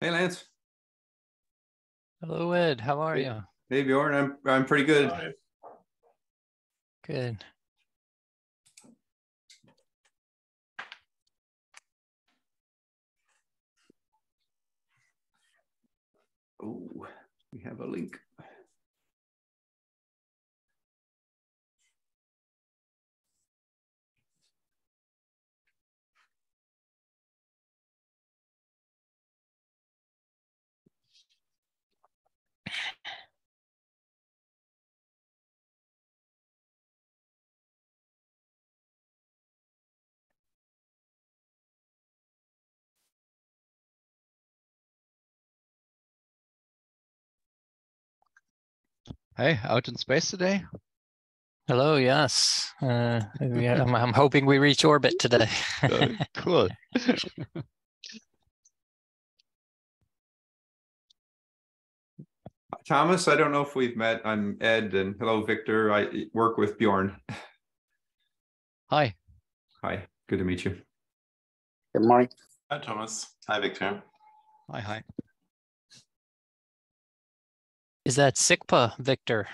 Hey, Lance. Hello, Ed. How are you? Hey, Bjorn. I'm pretty good. Hi. Good. Oh, we have a link. Hey, out in space today? Hello, yes. I'm hoping we reach orbit today. Cool. Thomas, I don't know if we've met. I'm Ed, and hello, Victor. I work with Bjorn. Hi. Hi, good to meet you. Good morning. Hi, Thomas. Hi, Victor. Hi, hi. Is that SICPA, Victor?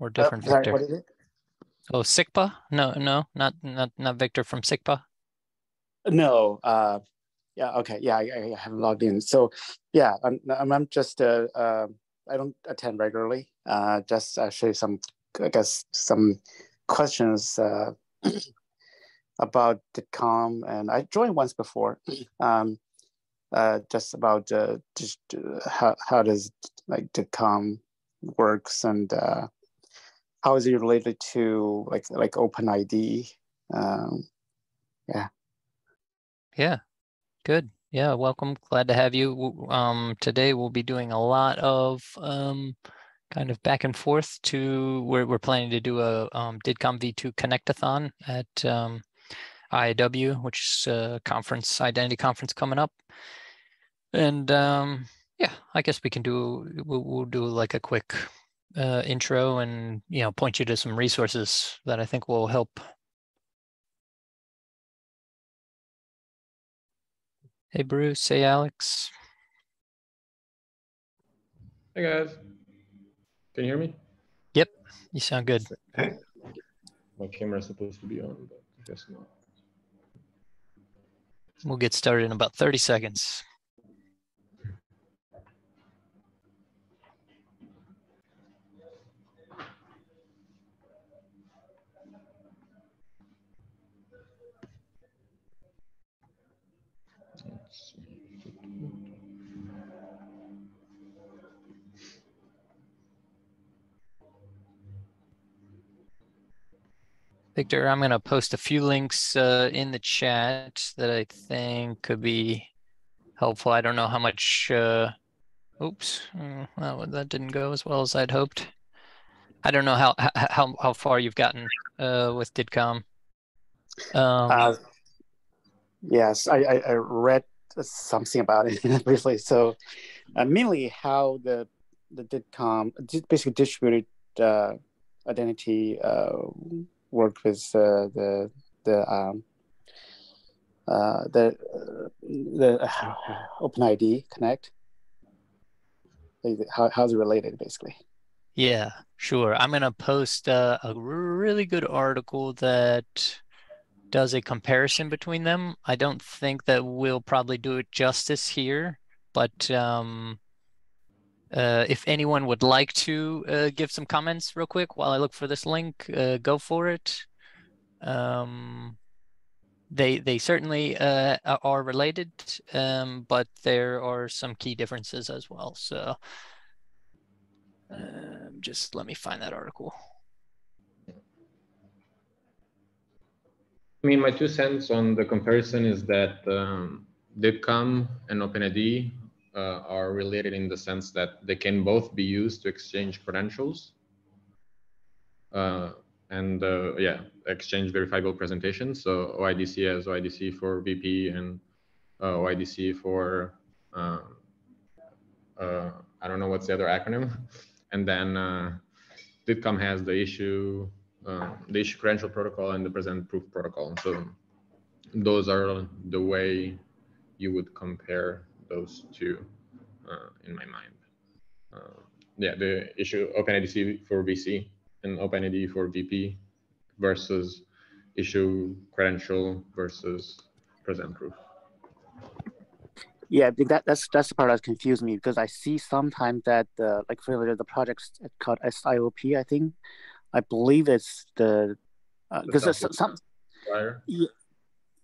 Or different Victor? What is it? Oh, SICPA? No, not Victor from SICPA? No. Yeah, okay. Yeah, I haven't logged in. So, yeah, I'm just, I don't attend regularly. Just actually some, I guess, some questions about DIDComm. And I joined once before. Just about just how does like DIDComm works and how is it related to like OpenID? Yeah, good. Yeah, welcome. Glad to have you. Today we'll be doing a lot of kind of back and forth. We're planning to do a DIDComm V2 connectathon at IIW, which is a conference, identity conference coming up. And yeah, I guess we can do, we'll do like a quick intro and, you know, point you to some resources that I think will help. Hey, Bruce. Hey, Alex. Hey, guys. Can you hear me? Yep. You sound good. Okay. My camera's supposed to be on, but I guess not. We'll get started in about 30 seconds. Victor, I'm going to post a few links in the chat that I think could be helpful. I don't know how much, oops, well, that didn't go as well as I'd hoped. I don't know how far you've gotten with DIDComm. Yes, I read something about it briefly. So mainly how the DIDComm, basically distributed identity worked with the OpenID Connect. How's it related, basically? Yeah, sure. I'm gonna post a really good article that does a comparison between them. I don't think that we'll probably do it justice here, but if anyone would like to give some comments real quick while I look for this link, go for it. They certainly are related, but there are some key differences as well. So just let me find that article. I mean, my 2 cents on the comparison is that DIDComm and OpenID are related in the sense that they can both be used to exchange credentials and yeah, exchange verifiable presentations. So OIDC has OIDC for VP and OIDC for I don't know what's the other acronym, and then DIDComm has the issue credential protocol and the present proof protocol. So those are the way you would compare those two in my mind. Yeah, the issue OpenIDC for VC and OpenID for VP versus issue credential versus present proof. Yeah, that's the part that confused me, because I see sometimes that like for the project's called SIOP, I think, I believe it's the because some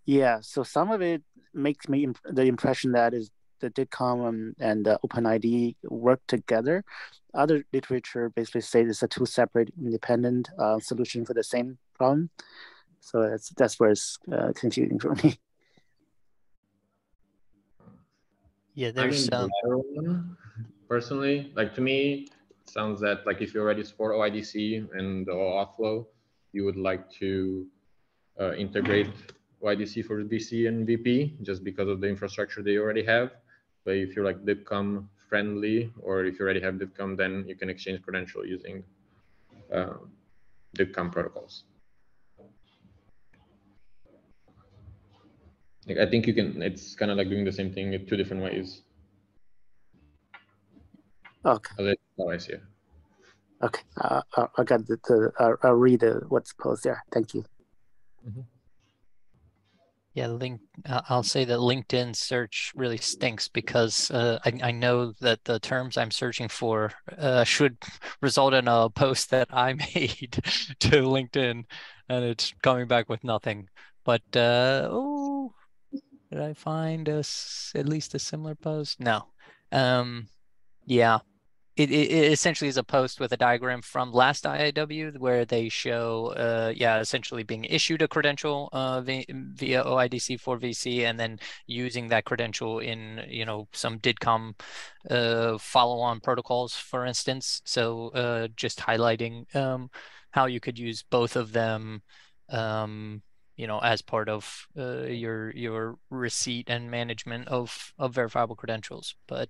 yeah, so some of it makes me the impression that is the DIDComm and the OpenID work together. Other literature basically say it's a two separate independent solution for the same problem. So that's where it's confusing for me. Yeah, there's some. Personally, like to me, it sounds that like if you already support OIDC and the OAuth flow, you would like to integrate OIDC for VC and VP just because of the infrastructure they already have. But if you're like DIDComm friendly, or if you already have DIDComm, then you can exchange credential using DIDComm protocols. I think you can, it's kind of like doing the same thing in two different ways. Okay. That's how I see it. Okay. I got the, I'll read what's posted there. Thank you. Mm-hmm. Yeah, I'll say that LinkedIn search really stinks, because I know that the terms I'm searching for should result in a post that I made to LinkedIn, and it's coming back with nothing. But, oh. Did I find at least a similar post? No. Yeah, it essentially is a post with a diagram from last IIW where they show, yeah, essentially being issued a credential via OIDC for VC, and then using that credential in, you know, some DIDComm follow-on protocols, for instance. So just highlighting how you could use both of them. You know, as part of your receipt and management of verifiable credentials. But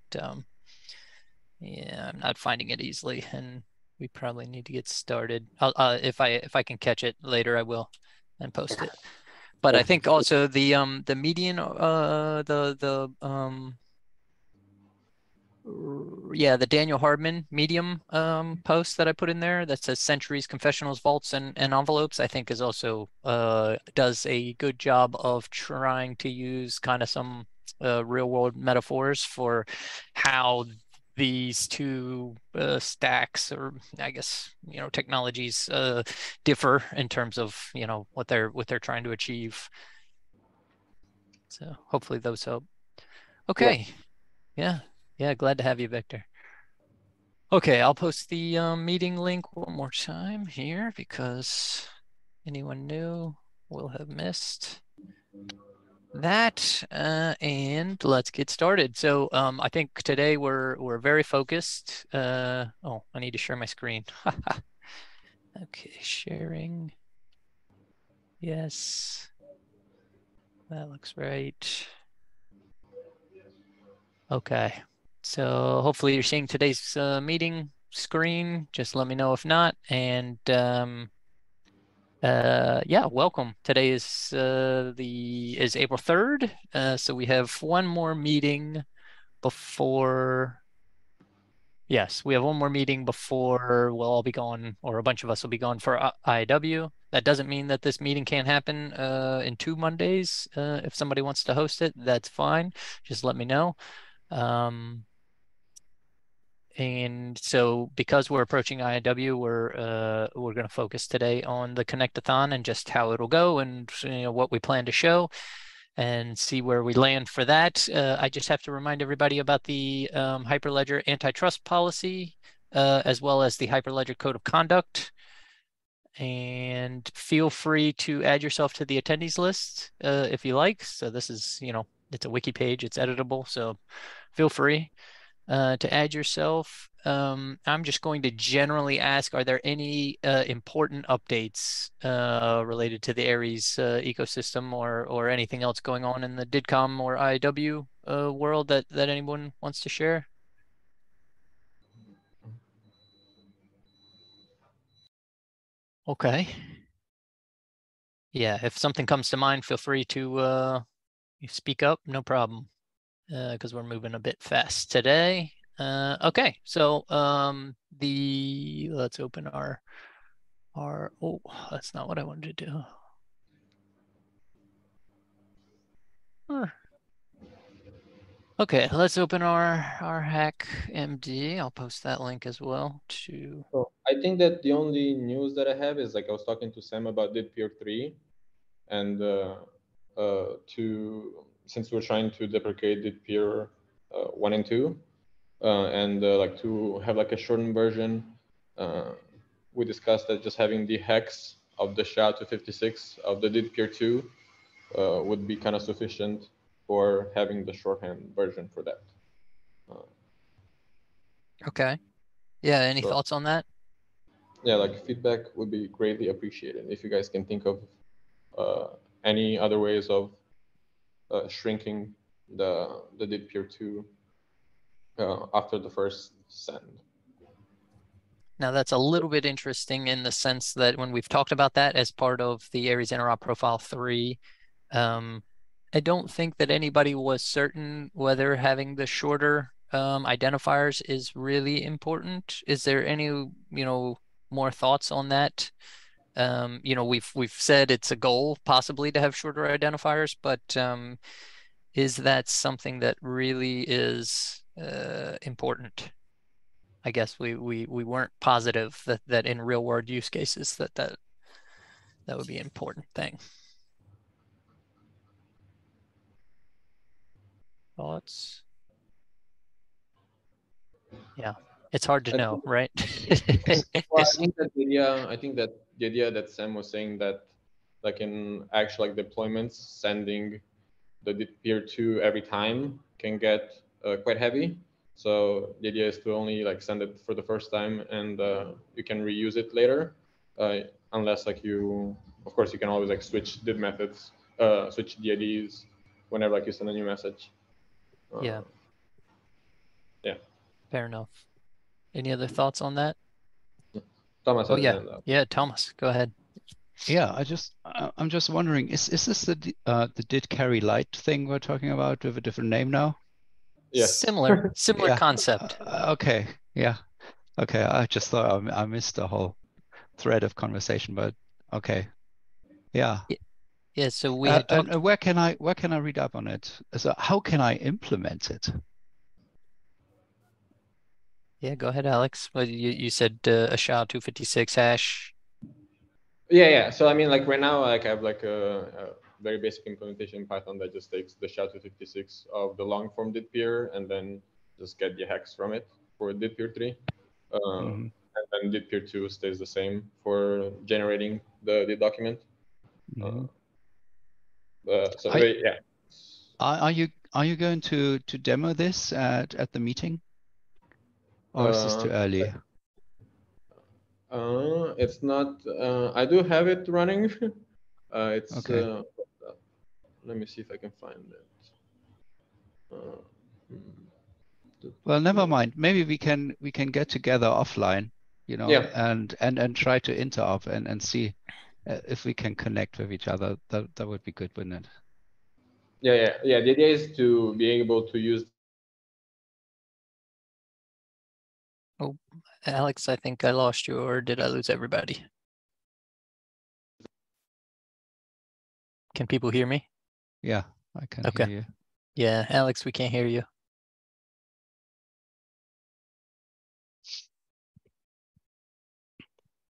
yeah, I'm not finding it easily, and we probably need to get started. If I can catch it later, I will, and post it. But I think also the median yeah, the Daniel Hardman Medium post that I put in there that says Centuries, Confessionals, Vaults, and Envelopes, I think is also does a good job of trying to use kind of some real world metaphors for how these two stacks, or I guess, you know, technologies differ in terms of, you know, what they're trying to achieve. So hopefully those help. Okay. Yeah. Yeah, glad to have you, Victor. Okay, I'll post the meeting link one more time here, because anyone new will have missed that. And let's get started. So I think today we're very focused. Oh, I need to share my screen. Okay, sharing. Yes, that looks right. Okay. So hopefully you're seeing today's meeting screen. Just let me know if not. And yeah, welcome. Today is April 3rd. So we have one more meeting before. Yes, we have one more meeting before we'll all be gone, or a bunch of us will be gone for IIW. That doesn't mean that this meeting can't happen in 2 Mondays. If somebody wants to host it, that's fine. Just let me know. And so because we're approaching IIW, we're going to focus today on the Connect-a-thon and just how it'll go, and, you know, what we plan to show, and see where we land for that. I just have to remind everybody about the Hyperledger antitrust policy, as well as the Hyperledger code of conduct. And feel free to add yourself to the attendees list if you like. So this is, you know, it's a wiki page, it's editable, so feel free to add yourself. I'm just going to generally ask, are there any important updates related to the Aries ecosystem, or anything else going on in the DIDComm or IIW world that anyone wants to share? Okay. Yeah, if something comes to mind, feel free to speak up, no problem. because we're moving a bit fast today. Okay, so let's open our oh, that's not what I wanted to do. Okay, let's open our HackMD. I'll post that link as well. To so I think that the only news that I have is, like, I was talking to Sam about DIDPeer 3, and since we're trying to deprecate DIDPeer 1 and 2, like to have like a shortened version, we discussed that just having the hex of the SHA256 of the DIDPeer 2 would be kind of sufficient for having the shorthand version for that. Okay. Yeah, any thoughts on that? Yeah, like feedback would be greatly appreciated. If you guys can think of any other ways of shrinking the DIDPeer 2 after the first send. Now that's a little bit interesting in the sense that when we've talked about that as part of the Aries Interop Profile 3, I don't think that anybody was certain whether having the shorter identifiers is really important. Is there any, more thoughts on that? We've said it's a goal possibly to have shorter identifiers, but is that something that really is important? I guess we weren't positive that in real world use cases that would be an important thing. Thoughts? Yeah, it's hard to know, right? Well, I think that the idea that Sam was saying, that like in actual like deployments, sending the DIDPeer 2 every time can get quite heavy. So the idea is to only like send it for the first time, and you can reuse it later, unless like you, of course, you can always like switch DID methods, switch DIDs whenever like you send a new message. Yeah. Yeah. Fair enough. Any other thoughts on that? Thomas. Oh, yeah. Yeah, Thomas, go ahead. Yeah, I'm just wondering, is this the DID KERI light thing we're talking about with a different name now? Yes. Similar yeah. Concept. Okay. Yeah. Okay. I just thought I missed the whole thread of conversation, but okay. Yeah. Yeah. Yeah, so we had talked... where can I read up on it? So how can I implement it? Yeah, go ahead, Alex. Well, you said a SHA-256 hash. Yeah. So I mean, like right now, like I have like a very basic implementation in Python that just takes the SHA-256 of the long form DIDPeer and then just get the hex from it for DIDPeer 3, and then DIDPeer 2 stays the same for generating the document. Mm-hmm. So yeah. Are you going to demo this at the meeting, or is this too early? It's not. I do have it running. It's. Okay. Let me see if I can find it. Well, never mind. Maybe we can get together offline, yeah. and try to interop and see. If we can connect with each other, that would be good, wouldn't it? Yeah. The idea is to be able to use. Oh, Alex, I think I lost you, or did I lose everybody? Can people hear me? Yeah, I can hear you. Yeah, Alex, we can't hear you.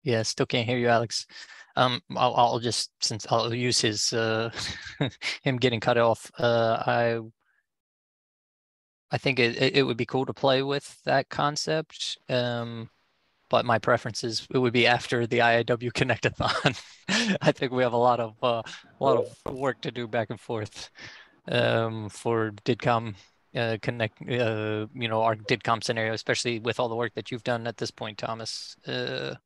Yeah, still can't hear you, Alex. I'll just, since I'll use his him getting cut off. I think it would be cool to play with that concept, but my preference is it would be after the IIW Connectathon. I think we have a lot of work to do back and forth for DIDComm connect. Our DIDComm scenario, especially with all the work that you've done at this point, Thomas. I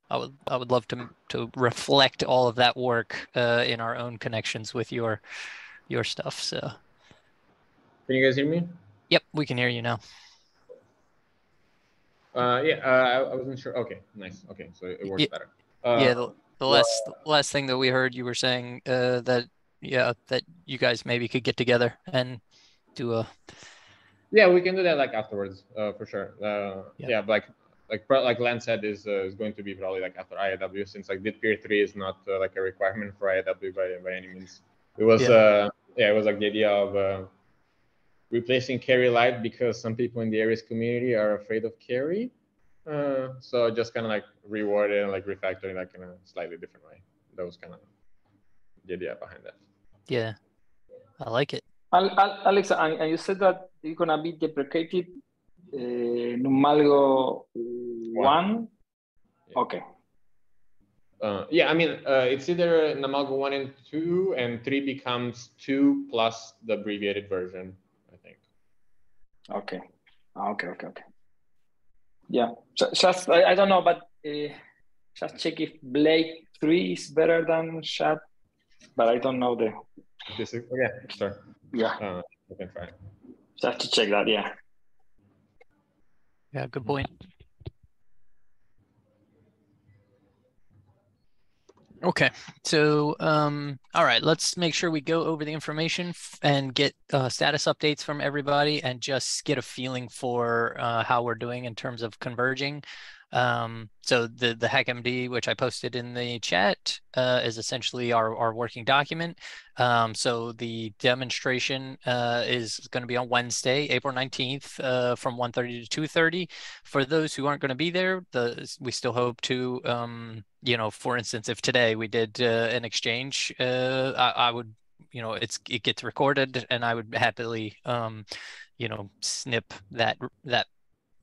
would love to reflect all of that work in our own connections with your stuff. So, can you guys hear me? Yep, we can hear you now. I wasn't sure. Okay, nice. Okay, so it works better. The last thing that we heard, you were saying that you guys maybe could get together and do a Yeah, we can do that like afterwards, for sure. Yeah, like Lance said, is going to be probably like after IIW, since like DIDPeer 3 is not like a requirement for IIW by any means. It was it was like the idea of replacing KERI Lite, because some people in the Aries community are afraid of KERI. So just kind of like reward it and like refactoring that in a slightly different way. That was kind of the idea behind that. Yeah, I like it. Alex, and you said that you're gonna be deprecated Numalgo 1. Yeah. Okay. Yeah, I mean, it's either Numalgo 1 and 2, and 3 becomes 2 plus the abbreviated version, I think. Okay. Okay. Yeah, just I don't know, but just check if Blake 3 is better than SHA, but I don't know the. This is, yeah, sure. Yeah. I can try. Just have to check that. Yeah. Yeah. Good point. Okay. So, all right. Let's make sure we go over the information and get status updates from everybody, and just get a feeling for how we're doing in terms of converging. So the HackMD, which I posted in the chat, is essentially our working document. So the demonstration is going to be on Wednesday, April 19th, from 1:30 to 2:30. For those who aren't going to be there, we still hope to, you know, for instance, if today we did an exchange, I would, you know, it gets recorded, and I would happily, you know, snip that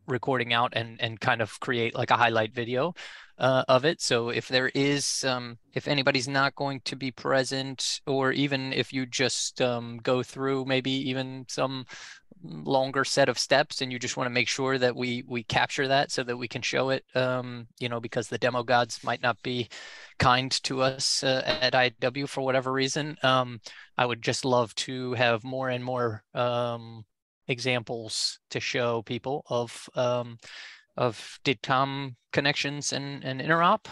recording out and kind of create like a highlight video of it. So if there is if anybody's not going to be present, or even if you just go through maybe even some longer set of steps and you just want to make sure that we capture that so that we can show it, you know, because the demo gods might not be kind to us at IW for whatever reason, I would just love to have more and more examples to show people of DIDComm connections and interop.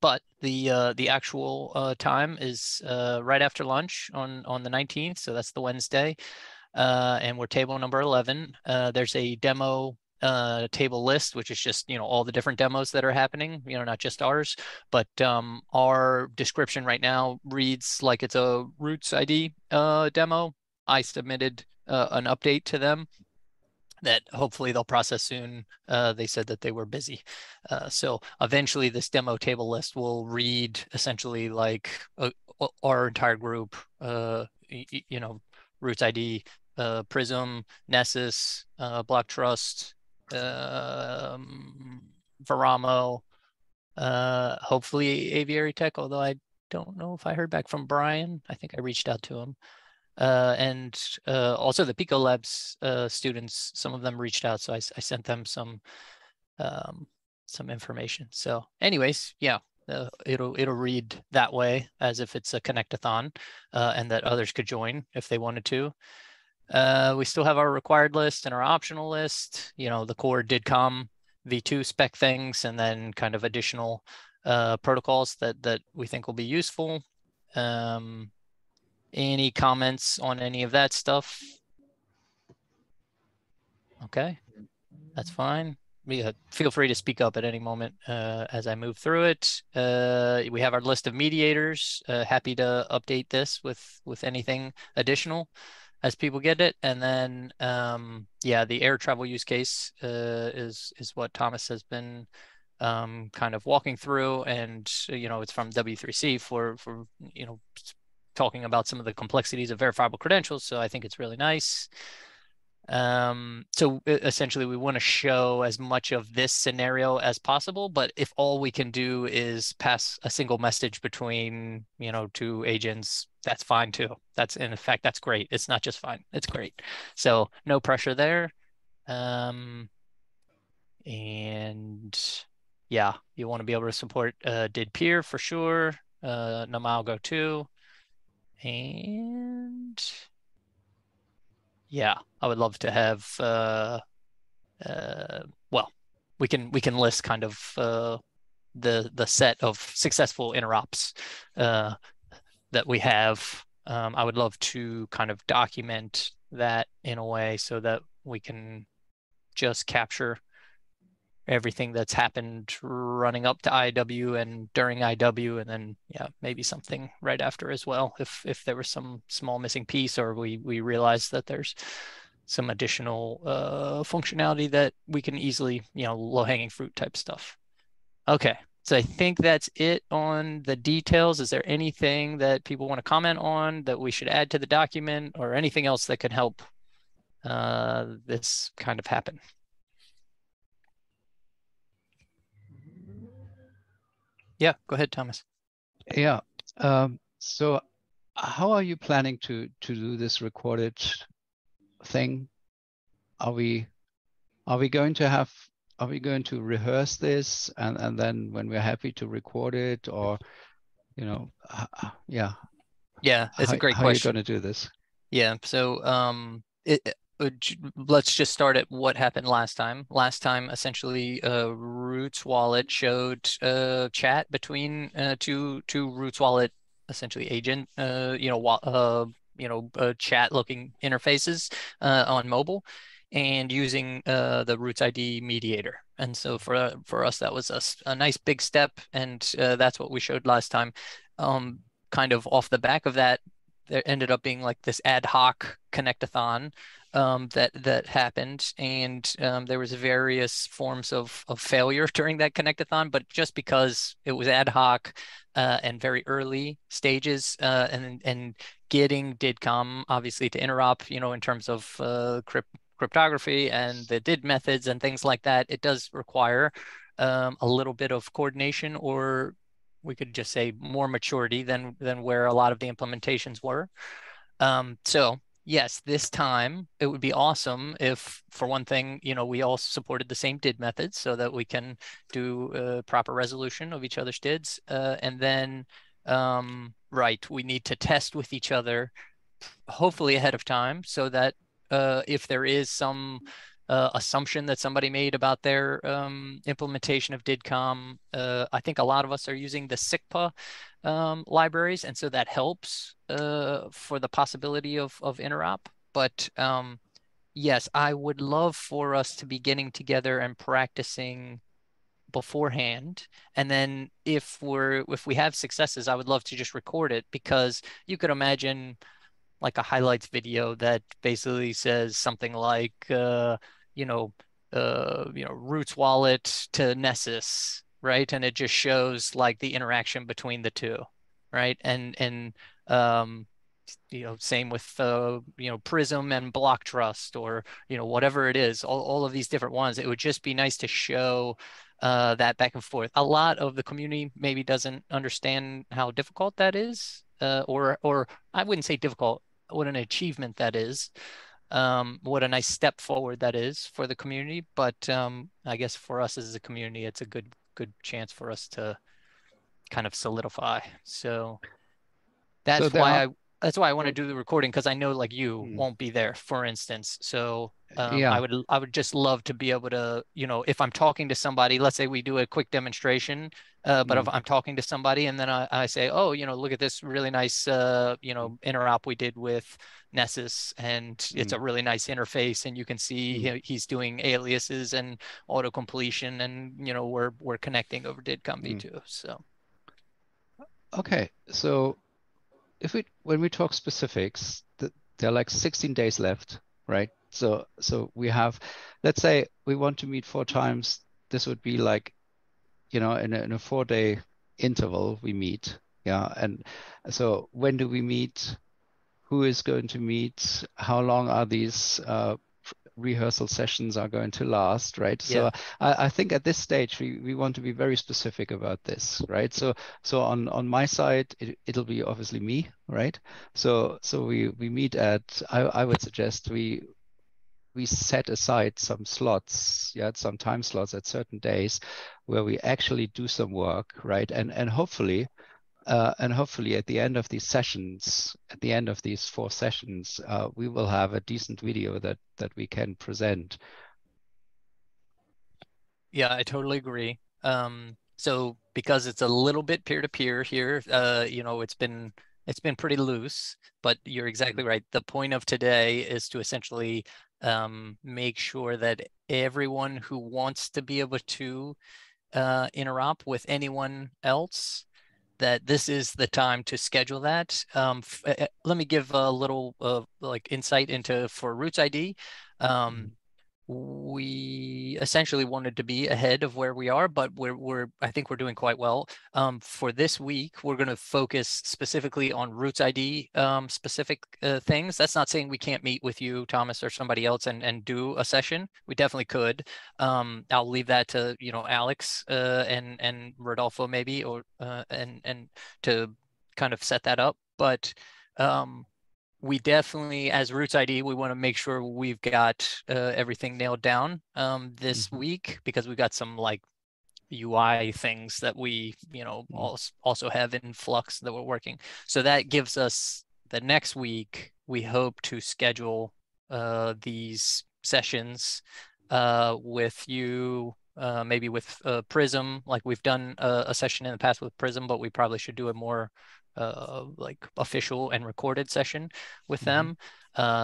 But the actual time is right after lunch on the 19th, so that's the Wednesday, and we're table number 11. There's a demo table list, which is just, you know, all the different demos that are happening, you know, not just ours, but our description right now reads like it's a Roots ID demo. I submitted an update to them that hopefully they'll process soon. They said that they were busy. So eventually this demo table list will read essentially like our entire group, you know, Roots ID, Prism, Nessus, Block Trust, Veramo, hopefully Aviary Tech, although I don't know if I heard back from Brian. I think I reached out to him. And also the Pico Labs students, some of them reached out, so I sent them some information. So anyways, yeah, it'll read that way, as if it's a connect-a-thon, and that others could join if they wanted to. We still have our required list and our optional list, you know, the core DIDComm v2 spec things, and then kind of additional protocols that we think will be useful. Any comments on any of that stuff? Okay, that's fine. Yeah, feel free to speak up at any moment as I move through it. We have our list of mediators. Happy to update this with anything additional as people get it. And then, yeah, the air travel use case is what Thomas has been kind of walking through. And, you know, it's from W3C for you know, talking about some of the complexities of verifiable credentials. So I think it's really nice. So essentially we want to show as much of this scenario as possible, but if all we can do is pass a single message between, you know, two agents, that's fine too. In fact, that's great. It's not just fine, it's great. So no pressure there. And yeah, you want to be able to support DIDPeer for sure, Numalgo too. And yeah, I would love to have well, we can list kind of the set of successful interops that we have. I would love to kind of document that in a way so that we can just capture everything that's happened running up to IW and during IW, and then yeah, maybe something right after as well, if there was some small missing piece, or we realized that there's some additional functionality that we can easily, you know, low-hanging fruit type stuff. Okay, so I think that's it on the details. Is there anything that people want to comment on that we should add to the document, or anything else that could help this kind of happen? Yeah, go ahead, Thomas. Yeah, so how are you planning to do this recorded thing? Are we going to rehearse this, and then when we're happy to record it, or, you know, yeah. Yeah, that's a great question. How are you going to do this? Yeah, so let's just start at what happened last time. Last time, essentially, Roots Wallet showed chat between two Roots Wallet, essentially agent, chat looking interfaces on mobile, and using the Roots ID mediator. And so for us, that was a nice big step, and that's what we showed last time. Kind of off the back of that, there ended up being like this ad hoc connectathon that happened, and there was various forms of failure during that connectathon, but just because it was ad hoc and very early stages, and getting DIDComm obviously to interop, you know, in terms of cryptography and the DID methods and things like that, it does require a little bit of coordination, or we could just say more maturity than where a lot of the implementations were. So yes, this time it would be awesome if, for one thing, you know, we all supported the same DID methods so that we can do proper resolution of each other's DIDs. And then, right, we need to test with each other, hopefully ahead of time, so that if there is some assumption that somebody made about their implementation of DIDComm. I think a lot of us are using the SICPA libraries, and so that helps for the possibility of interop. But yes, I would love for us to be getting together and practicing beforehand, and then if we have successes, I would love to just record it, because you could imagine like a highlights video that basically says something like, Roots Wallet to Nessus, right? And it just shows like the interaction between the two, right? And same with, Prism and Block Trust, or, you know, whatever it is, all of these different ones. It would just be nice to show that back and forth. A lot of the community maybe doesn't understand how difficult that is. Or I wouldn't say difficult, what an achievement that is, what a nice step forward that is for the community. But I guess for us as a community, it's a good chance for us to kind of solidify. So that's why I want to do the recording, because I know like you won't be there, for instance. So yeah. I would just love to be able to, you know, if I'm talking to somebody, let's say we do a quick demonstration, but if I'm talking to somebody and then I say, oh, you know, look at this really nice, interop we did with Nessus, and it's a really nice interface, and you can see he's doing aliases and auto completion, and, you know, we're connecting over DIDComm v2. So. Okay. So when we talk specifics, there are like 16 days left, right? So we have, let's say we want to meet 4 times. This would be like, you know, in a 4-day interval we meet. Yeah. And so when do we meet? Who is going to meet? How long are these rehearsal sessions are going to last, right? Yeah. So I think at this stage we want to be very specific about this, right? So on my side it'll be obviously me, right? So we meet at, I would suggest we set aside some slots, yeah, some time slots at certain days where we actually do some work, right? And hopefully at the end of these sessions, at the end of these 4 sessions, we will have a decent video that we can present. Yeah, I totally agree. So because it's a little bit peer-to-peer here, it's been It's been pretty loose, but you're exactly right. The point of today is to essentially make sure that everyone who wants to be able to interop with anyone else, that this is the time to schedule that. Let me give a little like insight into for Roots ID. We essentially wanted to be ahead of where we are, but I think we're doing quite well. For this week, we're going to focus specifically on Roots ID specific things. That's not saying we can't meet with you, Thomas, or somebody else and do a session. We definitely could. I'll leave that to, you know, Alex and Rodolfo maybe, or and to kind of set that up. But we definitely, as Roots ID, we want to make sure we've got everything nailed down this week, because we've got some like UI things that we, you know, also have in flux that we're working. So that gives us the next week, we hope to schedule these sessions with you, maybe with Prism. Like we've done a session in the past with Prism, but we probably should do it more like official and recorded session with them.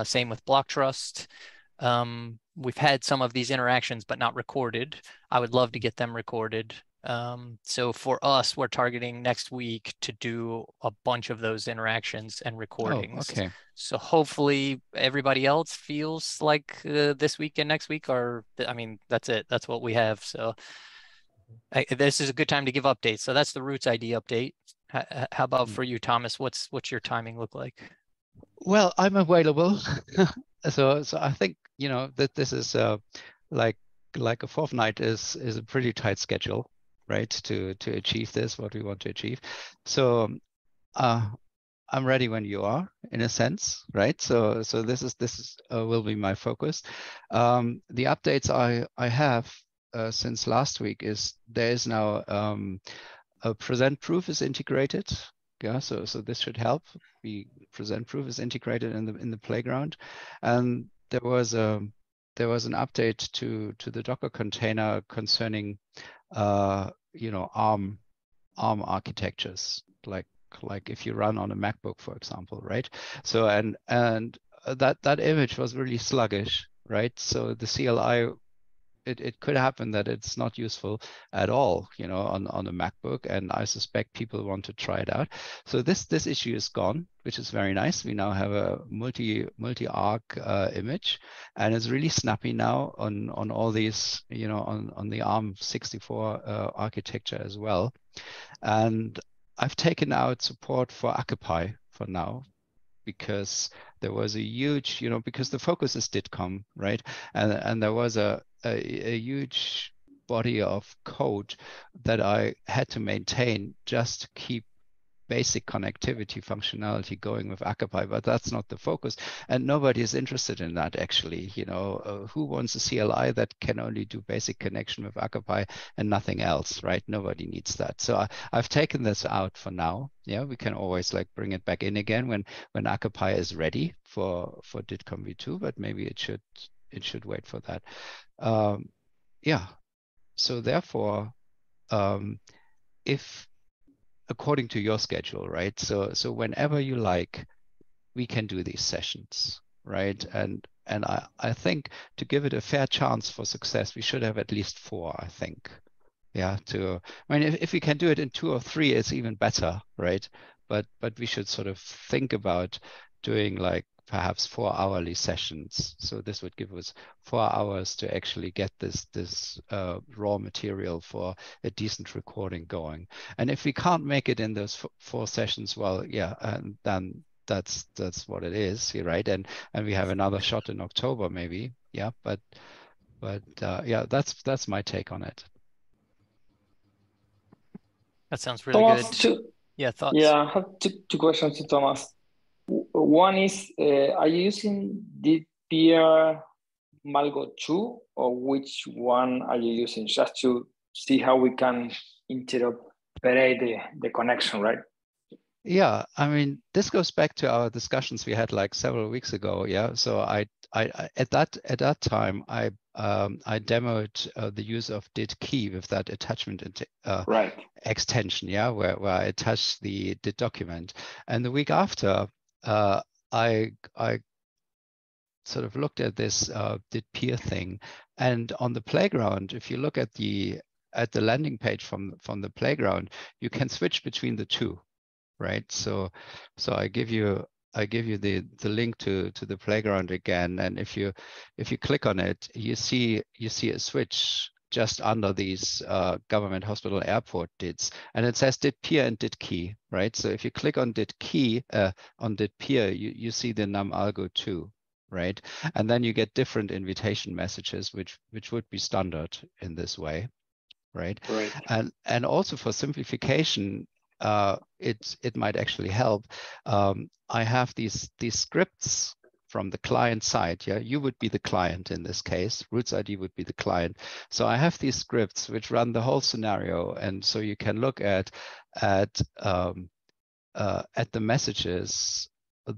Same with Block Trust. We've had some of these interactions, but not recorded. I would love to get them recorded. So for us, we're targeting next week to do a bunch of those interactions and recordings. Oh, okay. So hopefully everybody else feels like this week and next week are, I mean, that's it. That's what we have. So this is a good time to give updates. So that's the Roots ID update. How about for you, Thomas? What's your timing look like? Well, I'm available, so I think, you know, that this is like a fortnight is a pretty tight schedule, right? To achieve this, what we want to achieve. So I'm ready when you are, in a sense, right? So this is will be my focus. The updates I have since last week is there is now. Present proof is integrated, yeah. So this should help. We present proof is integrated in the playground, and there was an update to the Docker container concerning you know, ARM architectures, like if you run on a MacBook, for example, right? So and that image was really sluggish, right? So the CLI. It could happen that it's not useful at all, you know, on a MacBook, and I suspect people want to try it out. So this issue is gone, which is very nice. We now have a multi-arc image, and it's really snappy now on all these, you know, on the ARM 64 architecture as well. And I've taken out support for ACA-Py for now, because there was a huge, you know, because the focus is DIDComm, right? And there was a huge body of code that I had to maintain just to keep basic connectivity functionality going with ACA-Py, but that's not the focus, and nobody is interested in that actually. You know, who wants a CLI that can only do basic connection with ACA-Py and nothing else, right? Nobody needs that. So I've taken this out for now. Yeah, we can always like bring it back in again when ACA-Py is ready for DIDComm v2, but maybe it should wait for that. Yeah, so therefore, if according to your schedule, right? So whenever you like, we can do these sessions, right? And I think to give it a fair chance for success, we should have at least 4, I think. Yeah, I mean, if we can do it in 2 or 3, it's even better, right? But we should sort of think about doing like perhaps 4 hourly sessions. So this would give us 4 hours to actually get this raw material for a decent recording going. And if we can't make it in those 4 sessions, well, yeah, and then that's what it is, right? And we have another shot in October, maybe, yeah. But yeah, that's my take on it. That sounds really Thomas, good. Yeah, thoughts. Yeah, I have two questions to Thomas. One is, are you using DIDPeer Malgo 2, or which one are you using? Just to see how we can interoperate the connection, right? Yeah, I mean, this goes back to our discussions we had like several weeks ago. Yeah, so I I at that time I demoed the use of DIDKey with that attachment extension, yeah, where I attached the DID document. And the week after, I sort of looked at this DIDPeer thing, and on the playground, if you look at the landing page from the playground, you can switch between the two, right? So I give you the link to the playground again, and if you click on it, you see a switch just under these government hospital airport DIDs, and it says DIDPeer and DIDKey, right? So if you click on DIDKey on DIDPeer, you see the Numalgo 2, right? And then you get different invitation messages, which would be standard in this way, right? Right. And also for simplification, it might actually help. I have these scripts from the client side. Yeah, you would be the client in this case. Roots ID would be the client. So I have these scripts which run the whole scenario, and so you can look at the messages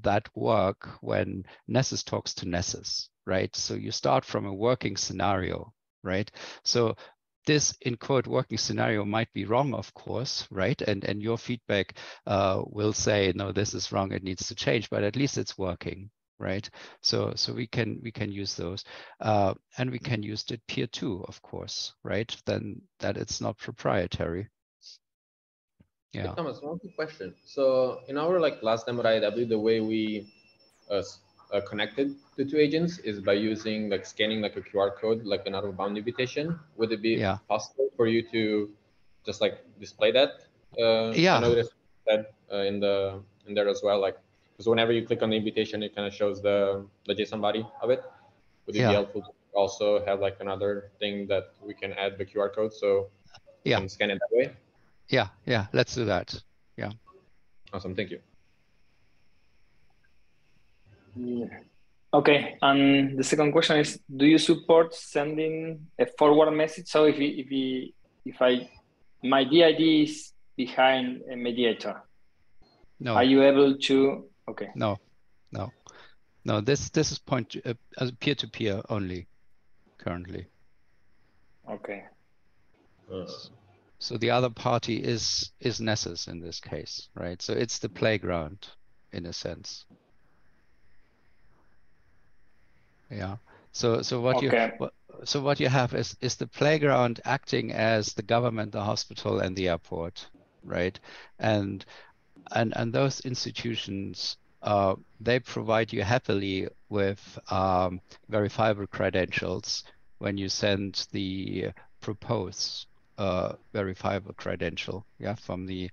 that work when Nessus talks to Nessus, right? So you start from a working scenario, right? So this, in quote, working scenario might be wrong, of course, right? And your feedback will say, no, this is wrong, it needs to change, but at least it's working, right? So we can use those. And we can use DIDPeer too, of course, right? Then that it's not proprietary. Yeah. Hey, Thomas, one quick question. So in our last demo at IIW, the way we connected the two agents is by using scanning a QR code, an out-of-bound invitation. Would it be possible for you to just display that? Yeah. I noticed that in there as well, because whenever you click on the invitation, it kind of shows the JSON body of it. Would it be helpful to also have another thing that we can add the QR code so you can scan it that way? Yeah, yeah, let's do that. Yeah. Awesome, thank you. Yeah. Okay, and the second question is, do you support sending a forward message? So if my DID is behind a mediator, no. Are you able to? Okay. No. This is peer-to-peer only, currently. Okay. So the other party is Nessus in this case, right? So it's the playground, in a sense. Yeah. So what you have is the playground acting as the government, the hospital, and the airport, right? And those institutions, they provide you happily with verifiable credentials when you send the propose verifiable credential. Yeah, from the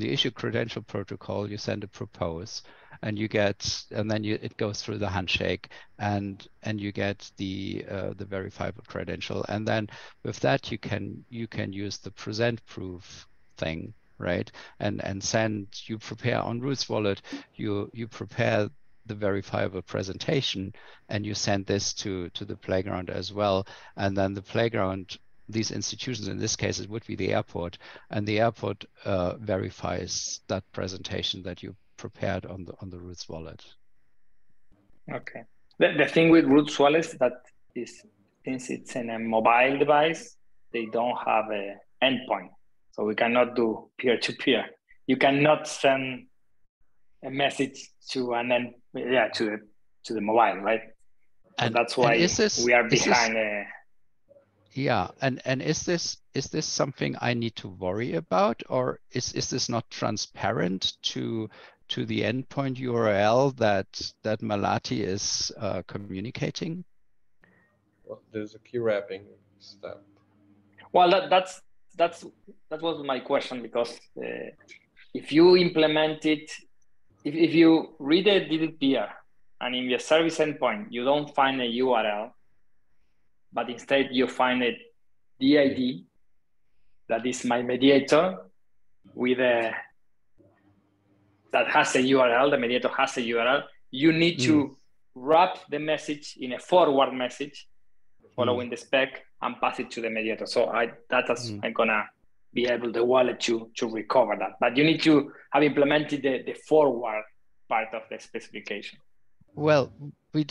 issue credential protocol, you send a propose, and you get, and then it goes through the handshake, and you get the verifiable credential, and then with that you can use the present proof thing, right? And send, you prepare on Roots Wallet, you prepare the verifiable presentation, and you send this to the playground as well, and then the playground, these institutions, in this case it would be the airport, and the airport verifies that presentation that you prepared on the Roots Wallet. Okay. The thing with Roots Wallet is that since it's in a mobile device, they don't have an endpoint. So we cannot do peer-to-peer. You cannot send a message to the mobile, right? And that's why we are behind. Yeah, and is this something I need to worry about, or is this not transparent to the endpoint URL that Malati is communicating? Well, there's a key wrapping step. Well, that was my question, because if you implement it, if you read a DIDPeer and in your service endpoint you don't find a URL, but instead you find a DID that is my mediator with that has a URL, the mediator has a URL, you need to wrap the message in a forward message following the spec and pass it to the mediator. So I'm gonna be able, the wallet, to recover that. But you need to have implemented the forward part of the specification. Well, we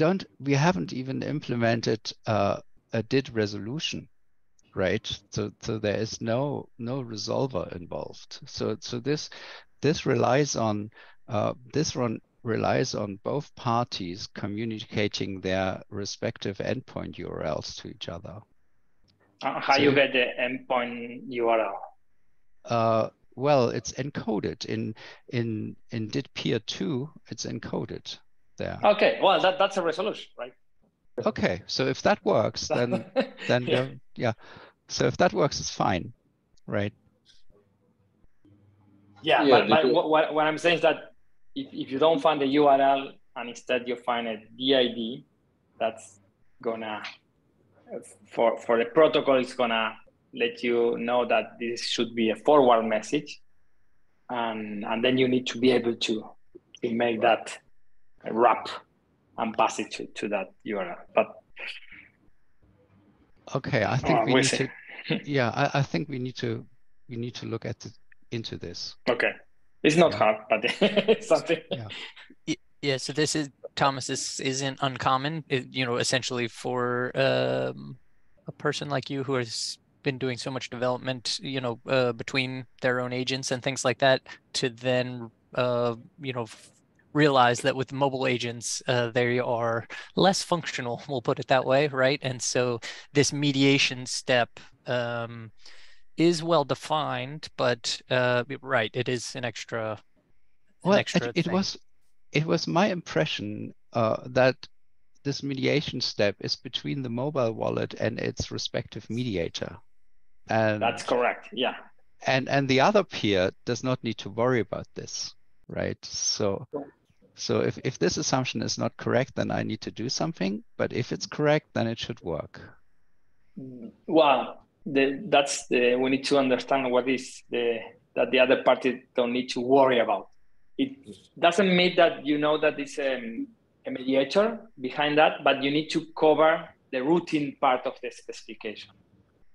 haven't even implemented a DID resolution, right? So there is no resolver involved. So this relies on this relies on both parties communicating their respective endpoint URLs to each other. How you get the endpoint URL? Well, it's encoded in DIDPeer 2. It's encoded there. Okay. Well, that's a resolution, right? Okay. So if that works, then yeah. So if that works, it's fine, right? Yeah. But what I'm saying is that if you don't find the URL and instead you find a DID, that's gonna, for the protocol, it's gonna let you know that this should be a forward message, and then you need to be able to make that wrap and pass it to that URL. But okay, I think we need to. Yeah, I think we need to look at into this. Okay. It's not hard, but it's something. Yeah. Yeah. So this is Thomas. This isn't uncommon. It, you know, essentially for a person like you who has been doing so much development, you know, between their own agents and things like that, to then, you know, realize that with mobile agents, they are less functional. We'll put it that way, right? And so this mediation step. Is well defined, but right, it is an extra. Well, it was my impression that this mediation step is between the mobile wallet and its respective mediator. And that's correct. Yeah. And the other peer does not need to worry about this, right? So if this assumption is not correct, then I need to do something. But if it's correct, then it should work. Wow. We need to understand what is that the other party don't need to worry about. It doesn't mean that you know that it's a mediator behind that, but you need to cover the routine part of the specification,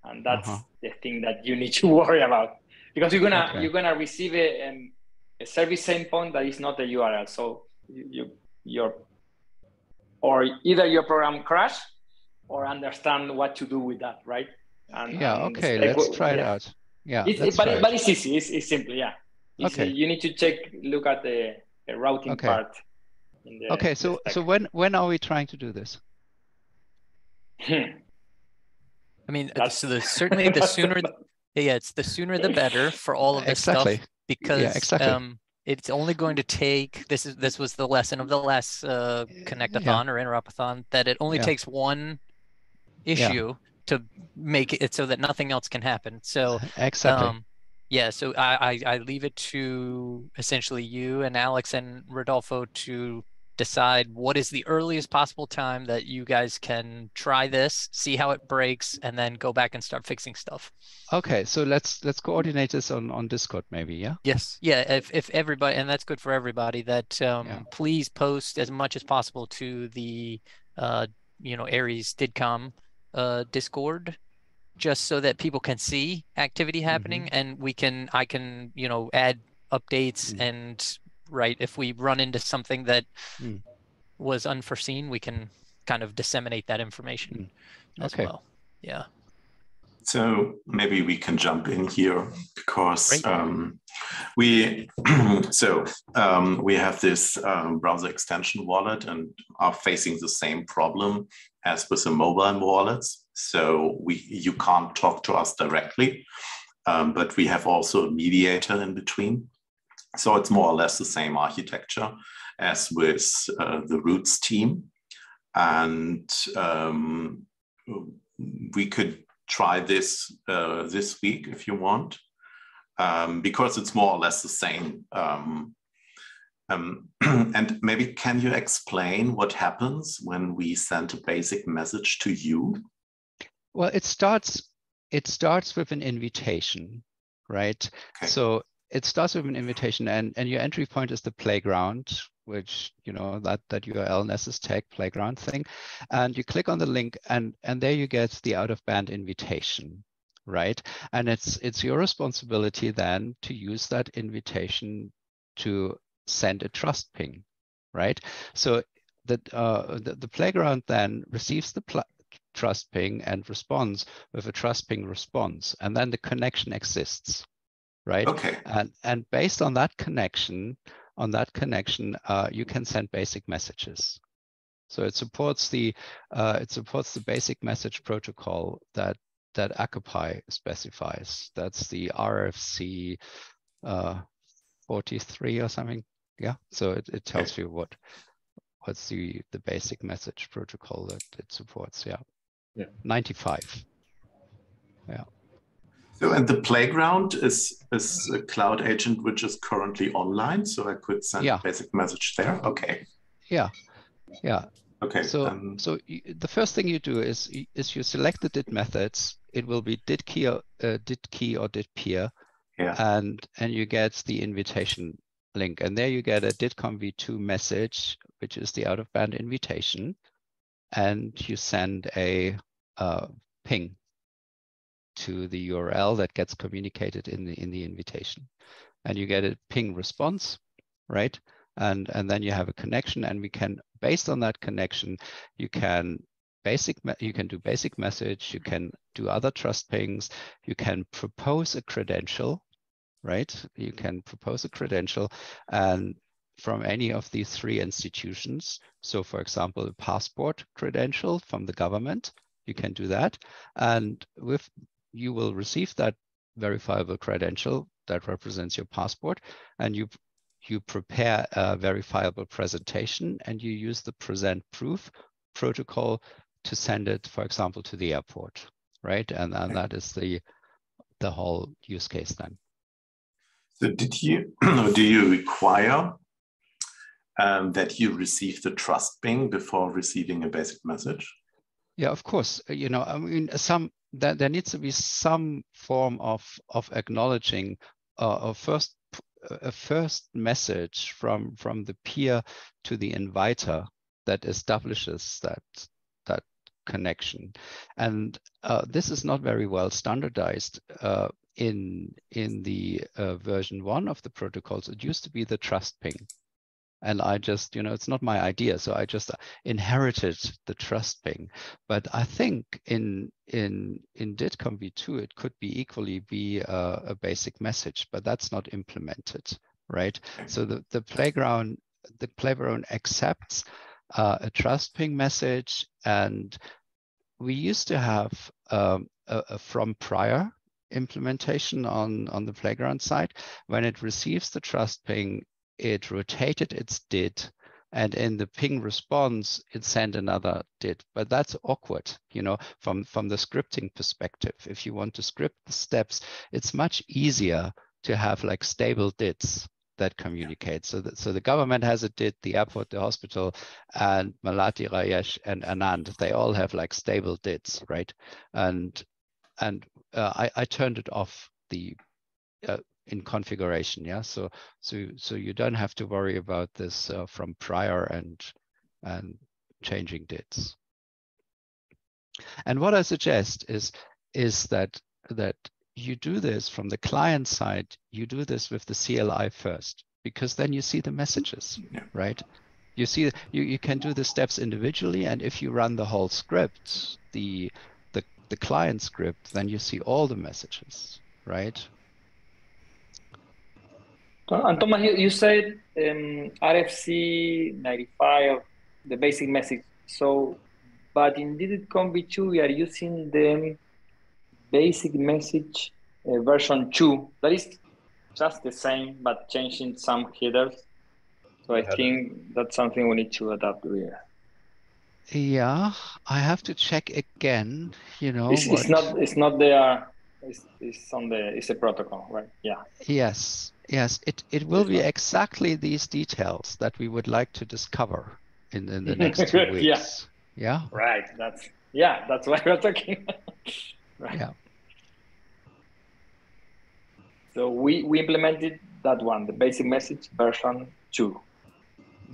and that's the thing that you need to worry about, because you're gonna receive a service endpoint that is not a URL. So either your program crash or understand what to do with that, right? Let's try it out. Yeah, but it's easy. It's simple. Yeah. It's okay. You need to look at the routing part. So when are we trying to do this? I mean, certainly the sooner. Yeah, it's the sooner the better for all of this stuff, because it's only going to take. This was the lesson of the last connectathon or interopathon, that it only takes one issue. To make it so that nothing else can happen. So so I leave it to essentially you and Alex and Rodolfo to decide what is the earliest possible time that you guys can try this, see how it breaks, and then go back and start fixing stuff. Okay, so let's coordinate this on Discord maybe, yeah? Yes, yeah, if everybody, and that's good for everybody, that please post as much as possible to the Aries DIDComm Discord, just so that people can see activity happening, and I can add updates, and if we run into something that was unforeseen, we can kind of disseminate that information as well. Yeah. So maybe we can jump in here, because we have this browser extension wallet and are facing the same problem as with the mobile wallets. So you can't talk to us directly, but we have also a mediator in between. So it's more or less the same architecture as with the Roots team. And we could try this this week if you want, because it's more or less the same. And maybe can you explain what happens when we send a basic message to you? Well, it starts with an invitation, right? Okay. So it starts with an invitation, and your entry point is the playground, which, that URL Nessus tag playground thing. And you click on the link, and there you get the out-of-band invitation, right? And it's your responsibility then to use that invitation to send a trust ping, right? So the playground then receives the trust ping and responds with a trust ping response, and then the connection exists, right? Okay. And based on that connection, you can send basic messages. So it supports the basic message protocol that ACA-Py specifies. That's the RFC 43 or something. Yeah. So it tells you what's the basic message protocol that it supports. Yeah. Yeah. 95. Yeah. So, and the playground is a cloud agent which is currently online. So I could send a basic message there. Okay. Yeah. Yeah. Okay. So, so the first thing you do is you select the DID methods. It will be DIDKey or DIDPeer, and you get the invitation link, and there you get a DIDComm v2 message, which is the out of band invitation, and you send a ping to the URL that gets communicated in the invitation, and you get a ping response, right? And then you have a connection, and we can, based on that connection, you can do basic message, you can do other trust pings, you can propose a credential, right? You can propose a credential and from any of these three institutions. So for example, a passport credential from the government, you can do that. And with you will receive that verifiable credential that represents your passport, and you prepare a verifiable presentation, and you use the present proof protocol to send it, for example, to the airport, right? And that is the whole use case then. So did you, do you require that you receive the trust ping before receiving a basic message? Yeah, of course. You know, I mean, there needs to be some form of acknowledging a first message from the peer to the inviter that establishes that connection, and this is not very well standardized in the version 1 of the protocols. It used to be the trust ping, and I just, you know, it's not my idea, so I just inherited the trust ping. But I think in DIDComm v2 it could be equally be a basic message, but that's not implemented, right? So the playground accepts a trust ping message, and we used to have a from prior implementation on the playground side. When it receives the trust ping, it rotated its DID, and in the ping response, it sent another DID. But that's awkward, you know, from the scripting perspective. If you want to script the steps, it's much easier to have like stable DIDs that communicates. So the government has a DID, the airport, the hospital, and Malati, Rajesh, and Anand. They all have like stable DIDs, right? And I turned it off in configuration. Yeah. So you don't have to worry about this from prior and changing DIDs. And what I suggest is that you do this from the client side. You do this with the CLI first, because then you see the messages, right? You see, you can do the steps individually, and if you run the whole script, the client script, then you see all the messages, right? And Thomas, you said RFC 95, the basic message. So, but in DIDComm v2, we are using the basic message version 2. That is just the same, but changing some headers. So I think that's something we need to adapt here. Yeah, I have to check again. You know, it's not there. It's a protocol, right? Yeah. Yes. It will be exactly these details that we would like to discover in the next 2 weeks. Yeah. Right. That's why we're talking. Right. Yeah. So we implemented that one, the basic message version 2.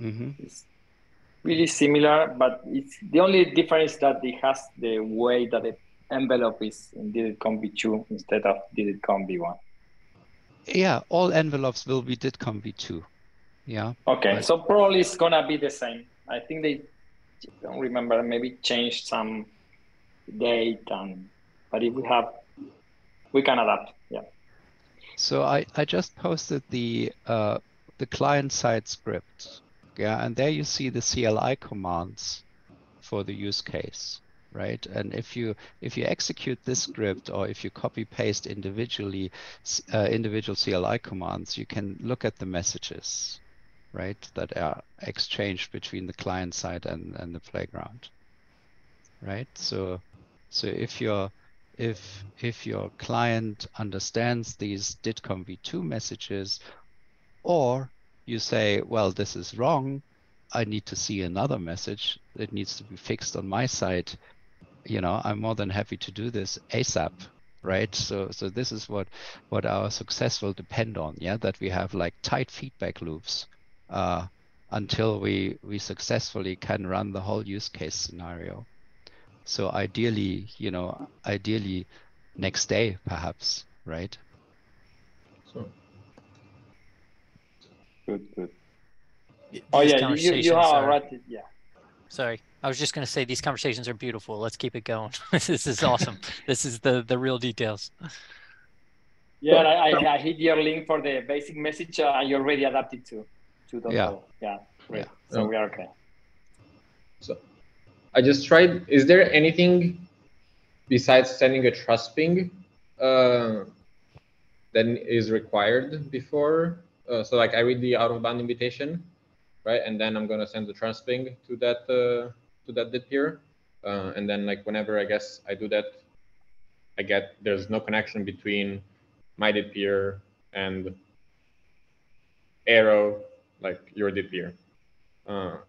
Mm-hmm. It's really similar, but it's the only difference that it has the way that the envelope is in DIDComm v2 instead of DIDComm v1. Yeah, all envelopes will be DIDComm v2. Yeah. Okay, so probably it's gonna be the same I think they don't remember, maybe changed some date, and but if we have, we can adapt. Yeah. So I just posted the client side script. Yeah, and there you see the CLI commands for the use case, right? And if you execute this script, or if you copy paste individually individual CLI commands, you can look at the messages, right, that are exchanged between the client side and the playground, right? So if your client understands these DIDComm v2 messages, or you say, well, this is wrong, I need to see another message that needs to be fixed on my side, you know, I'm more than happy to do this ASAP, right? So this is what our success will depend on, yeah, that we have like tight feedback loops until we successfully can run the whole use case scenario. So ideally, you know, ideally next day perhaps, right? So good. Oh yeah, you are right. Yeah. Sorry, I was just going to say these conversations are beautiful. Let's keep it going. This is awesome. This is the real details. Yeah, I hit your link for the basic message, and you already adapted to the yeah. Yeah, great. Yeah. So we are okay. So I just tried. Is there anything besides sending a trust ping that is required before? So like I read the out of bound invitation, right? And then I'm gonna send the trust ping to that DIDPeer, and then like whenever I guess I do that, I get there's no connection between my DIDPeer and arrow like your DIDPeer.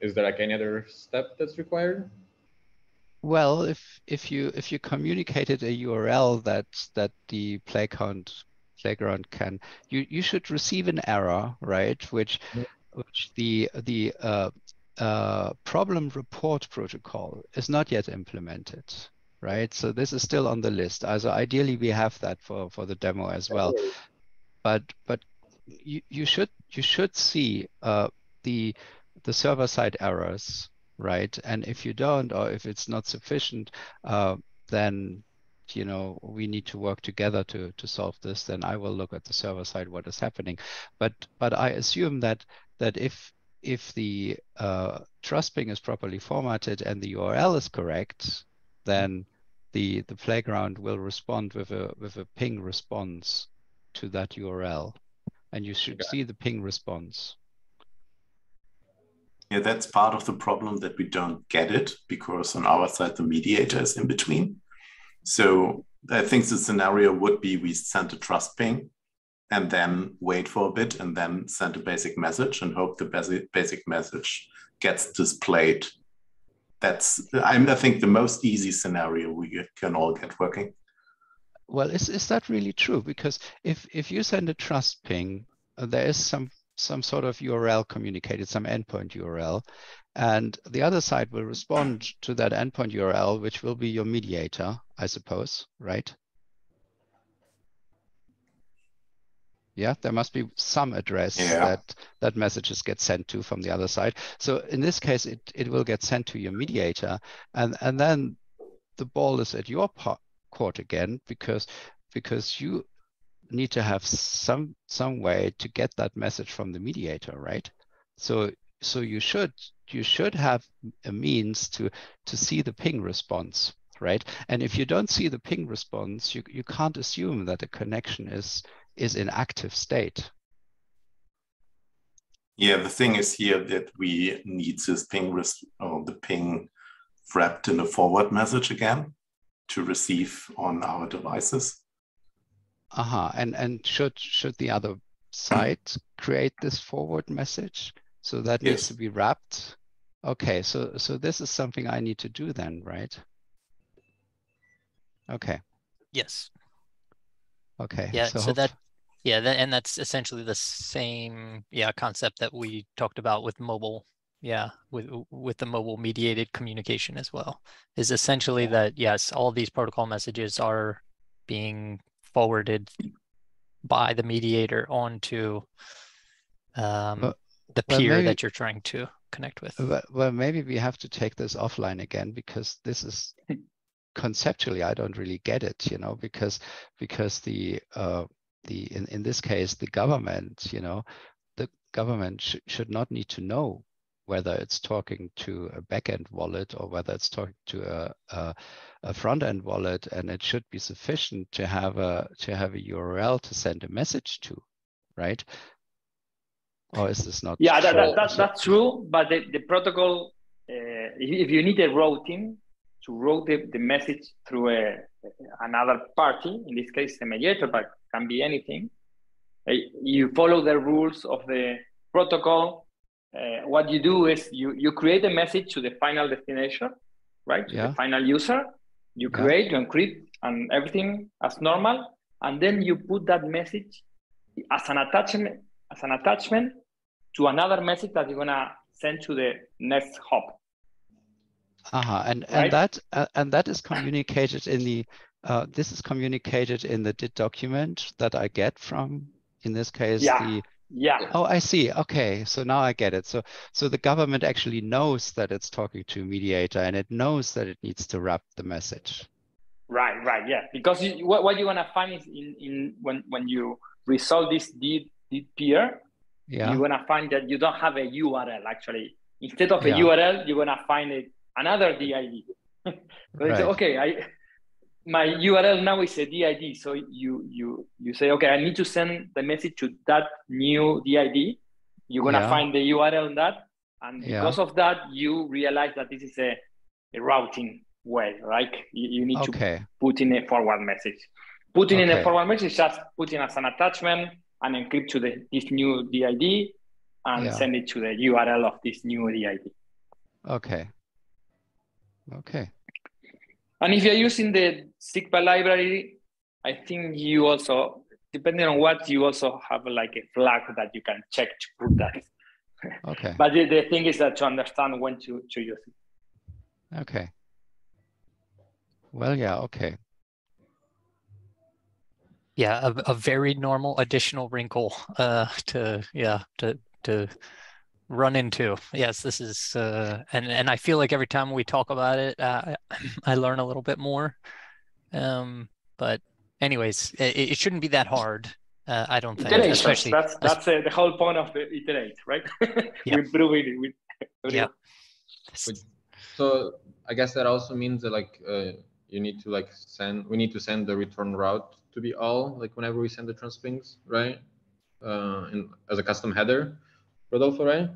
Is there like any other step that's required? Well, if you communicated a URL that the playground can, you should receive an error, right? Which the problem report protocol is not yet implemented, right? So this is still on the list. So ideally we have that for the demo as well, but you should see the server side errors, right? And if you don't, or if it's not sufficient, then you know, we need to work together to solve this. Then I will look at the server side what is happening, but I assume that if the trust ping is properly formatted and the URL is correct, then the playground will respond with a ping response to that URL, and you should see the ping response. Yeah, that's part of the problem that we don't get it because on our side the mediator is in between. So I think the scenario would be we send a trust ping and then wait for a bit and then send a basic message and hope the basic message gets displayed. That's, I think, the most easy scenario we can all get working. Well, is that really true? Because if you send a trust ping, there is some sort of URL communicated, some endpoint URL, and the other side will respond to that endpoint URL, which will be your mediator, I suppose, right? Yeah, there must be some address that messages get sent to from the other side. So in this case, it will get sent to your mediator, and then the ball is at your court again, because you need to have some way to get that message from the mediator, right? So you should have a means to see the ping response, right? And if you don't see the ping response, you can't assume that the connection is in active state. Yeah, the thing is here that we need this ping the ping wrapped in a forward message again to receive on our devices. And should the other side create this forward message? So that needs to be wrapped. Okay, so this is something I need to do then, right? Okay. Yes. Okay. Yeah. So and that's essentially the same concept that we talked about with mobile. Yeah, with the mobile mediated communication as well, is essentially that yes, all these protocol messages are being forwarded by the mediator onto the peer that you're trying to connect with. Well, maybe we have to take this offline again, because this is conceptually I don't really get it, you know, because the in this case the government, you know, the government should not need to know whether it's talking to a back-end wallet or whether it's talking to a front-end wallet, and it should be sufficient to have a URL to send a message to, right? Or is this not? Yeah, that's true. But the protocol, if you need a routing to route the message through another party, in this case the mediator, but can be anything, you follow the rules of the protocol. What you do is you create a message to the final destination, right? Yeah. The final user. You create, you encrypt, and everything as normal, and then you put that message as an attachment to another message that you're gonna send to the next hop. And that and that is communicated in the this is communicated in the DID document that I get from, in this case, the. Yeah. Oh, I see. Okay. So now I get it. So the government actually knows that it's talking to a mediator, and it knows that it needs to wrap the message. Right. Right. Yeah. Because what you're gonna find is when you resolve this DIDPeer, you're gonna find that you don't have a URL actually. Instead of a URL, you're gonna find another DID. Right. Okay. My URL now is a DID, so you say, okay, I need to send the message to that new DID. You're gonna find the URL on that, and because of that, you realize that this is a routing way, right? You need to put in a forward message. Putting in a forward message is just putting as an attachment and encrypt to this new DID and send it to the URL of this new DID. Okay. Okay. And if you're using the SICPA library, I think you also, depending on what, you also have like a flag that you can check to put that. Okay. But the thing is that to understand when to use it. Okay. Well, yeah, okay. Yeah, a very normal additional wrinkle to run into. Yes, this is and I feel like every time we talk about it, I learn a little bit more, but anyways, it shouldn't be that hard, I don't think. Iterate, especially that's the whole point of the iterate, right? We're improving it. So I guess that also means that you need to send the return route to be all, like whenever we send the translinks, right? And as a custom header. Rodolfo, right?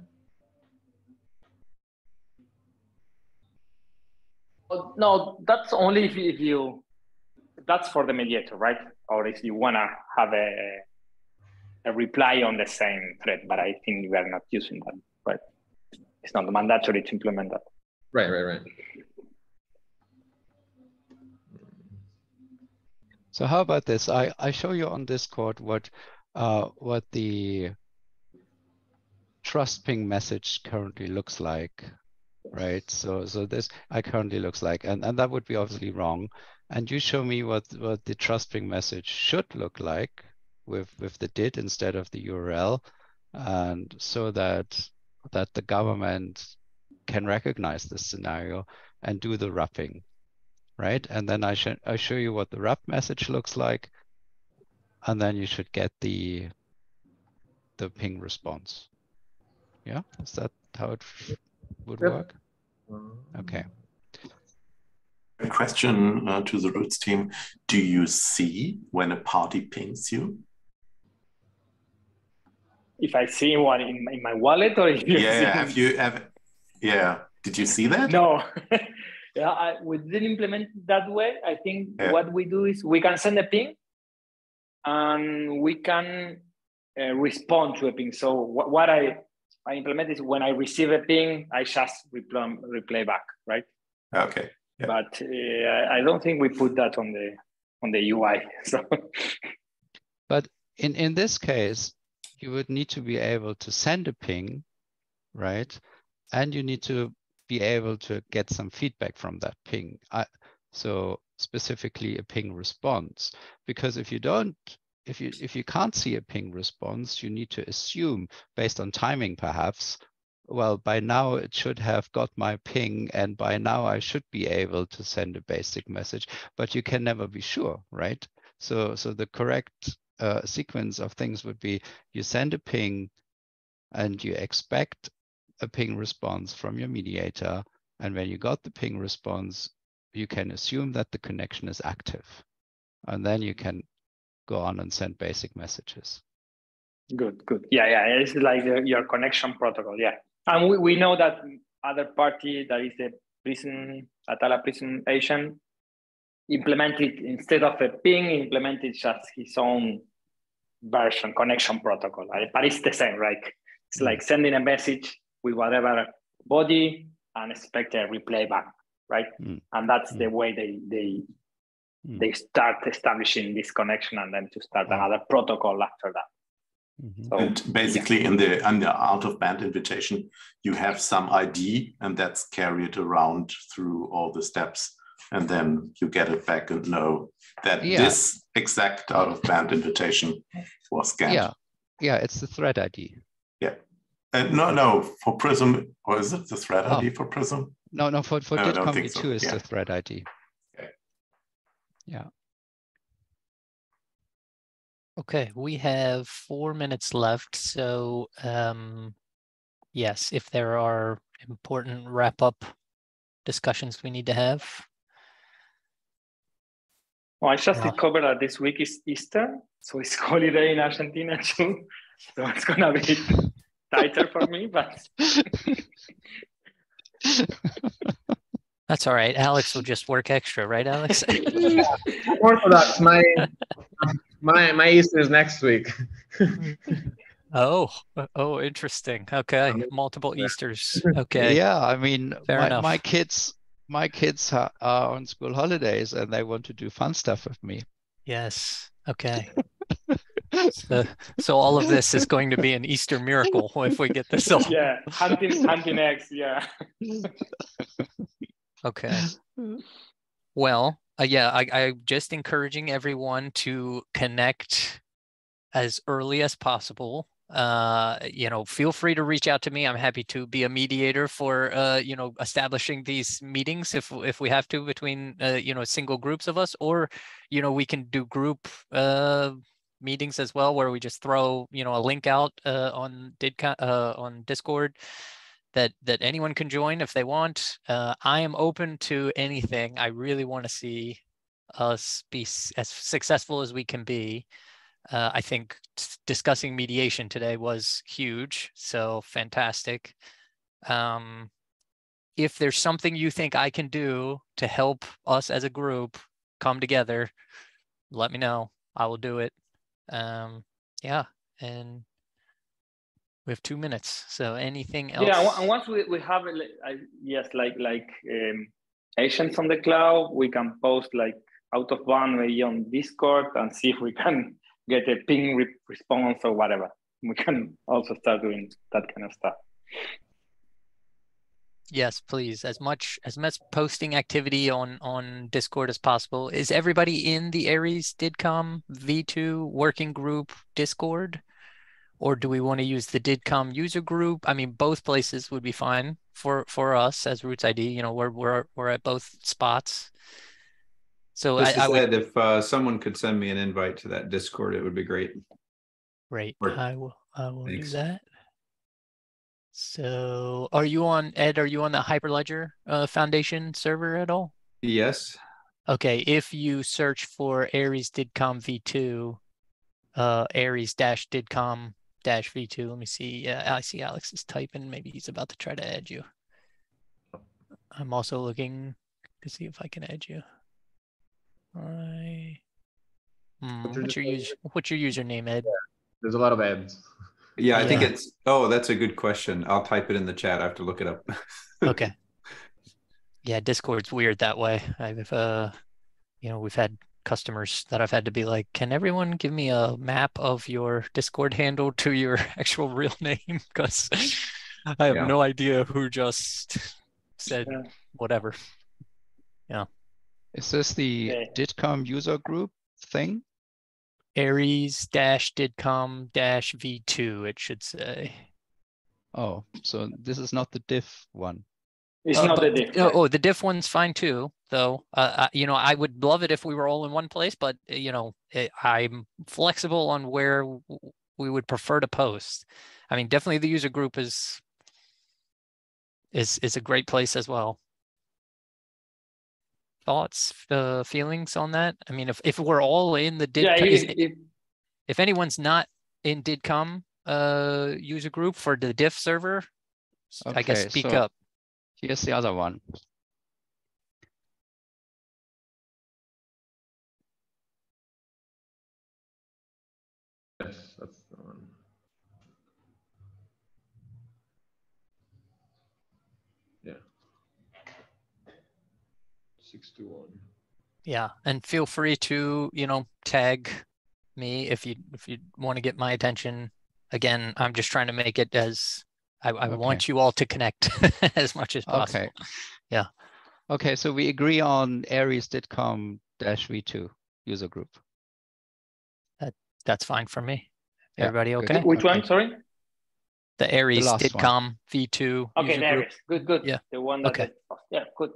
Oh, no, that's only if you that's for the mediator, right? Or if you wanna have a reply on the same thread, but I think we are not using that, right? It's not mandatory to implement that. Right. So how about this? I show you on Discord what the trust ping message currently looks like, right? So this I currently looks like, and that would be obviously wrong. And you show me what the trust ping message should look like with the DID instead of the URL, and so that the government can recognize this scenario and do the wrapping, right? And then I show you what the wrap message looks like, and then you should get the ping response. Yeah, is that how it would work? Okay. A question to the Roots team. Do you see when a party pings you? If I see one in my wallet, or if you did you see that? No. We didn't implement that way. I think what we do is we can send a ping and we can respond to a ping. So what I implement is when I receive a ping, I just replay back, right? Okay. Yeah. But I don't think we put that on the UI. So. But in this case, you would need to be able to send a ping, right? And you need to be able to get some feedback from that ping. So specifically a ping response, because if you don't, if you can't see a ping response, you need to assume, based on timing perhaps, well, by now it should have got my ping and by now I should be able to send a basic message, but you can never be sure, right? So the correct sequence of things would be you send a ping and you expect a ping response from your mediator. And when you got the ping response, you can assume that the connection is active. And then you can go on and send basic messages. Good, good. Yeah, yeah. It's like your connection protocol. Yeah. And we know that other party that is the Prism, Atala Prism agent, implemented instead of a ping, implemented just his own version, connection protocol. But it's the same, right? It's like sending a message with whatever body and expect a reply back, right? And that's the way they start establishing this connection and then to start another protocol after that. So, and basically, in the out-of-band invitation, you have some ID, and that's carried around through all the steps, and then you get it back and know that this exact out-of-band invitation was scanned. Yeah, yeah, it's the thread ID. Yeah, no, for Prism, or is it the thread ID for Prism? No, for DIDComm it too is the thread ID. Okay. Yeah. Okay, we have 4 minutes left. So yes, if there are important wrap-up discussions we need to have. Well, I just discovered that this week is Easter, so it's holiday in Argentina too. So it's gonna be tighter for me, but that's all right. Alex will just work extra, right, Alex? Orthodox. My Easter is next week. Oh, interesting. Okay, multiple Easters. Okay. Yeah, I mean, my kids are on school holidays and they want to do fun stuff with me. Yes. Okay. So all of this is going to be an Easter miracle if we get this all. Yeah, hunting eggs. Yeah. Okay. Well, I'm just encouraging everyone to connect as early as possible. Feel free to reach out to me. I'm happy to be a mediator for establishing these meetings if we have to between single groups of us, or we can do group meetings as well, where we just throw a link out on Discord that anyone can join if they want. I am open to anything. I really want to see us be as successful as we can be. I think discussing mediation today was huge, so fantastic. If there's something you think I can do to help us as a group come together, let me know. I will do it. And we have 2 minutes, so anything else? Yeah, and once we have agents on the cloud, we can post out of band maybe on Discord and see if we can get a ping response or whatever. We can also start doing that kind of stuff. Yes, please. As much posting activity on Discord as possible. Is everybody in the Aries DIDComm V2 working group Discord? Or do we want to use the DIDComm user group? I mean, both places would be fine for us as Roots ID. We're at both spots. So if someone could send me an invite to that Discord, it would be great. Great, I will do that. So, Ed, are you on the Hyperledger Foundation server at all? Yes. Okay, if you search for Aries DIDComm V2, Aries-DIDComm-V2. Let me see. I see Alex is typing. Maybe he's about to try to add you. I'm also looking to see if I can add you. All right. What's your username, Ed? There's a lot of ads. Yeah, I think it's. Oh, that's a good question. I'll type it in the chat. I have to look it up. Okay. Yeah, Discord's weird that way. I've we've had customers that I've had to be like, can everyone give me a map of your Discord handle to your actual real name? Because I have no idea who just said whatever. Yeah. Is this the DIDComm user group thing? Aries-DIDComm-V2, it should say. Oh, so this is not the diff one. It's not the diff. Oh, the diff one's fine too, though. You know, I would love it if we were all in one place, but you know, I'm flexible on where we would prefer to post. I mean, definitely the user group is a great place as well. Thoughts, feelings on that? I mean, if we're all in the DID, if anyone's not in DIDComm user group for the diff server, okay, I guess speak up. Here's the other one. Yes, that's the one. Yeah. 621. Yeah, and feel free to, you know, tag me if you want to get my attention. Again, I'm just trying to make it as I okay. want you all to connect as much as possible. Okay. Yeah. Okay, so we agree on Aries DIDComm-V2 user group. That's fine for me. Yeah. Everybody okay? Which one? Sorry. The Aries DIDComm-V2. Okay, the Aries. Good, good. Yeah. The one that okay. Yeah, good.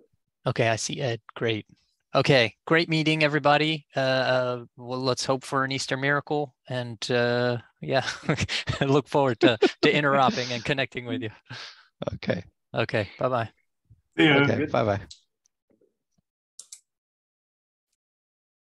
Okay, I see Ed. Great. Okay, great meeting, everybody. Well, let's hope for an Easter miracle, and yeah, I look forward to interoperating and connecting with you. Okay. Okay. Bye bye. Yeah. Okay. Bye bye.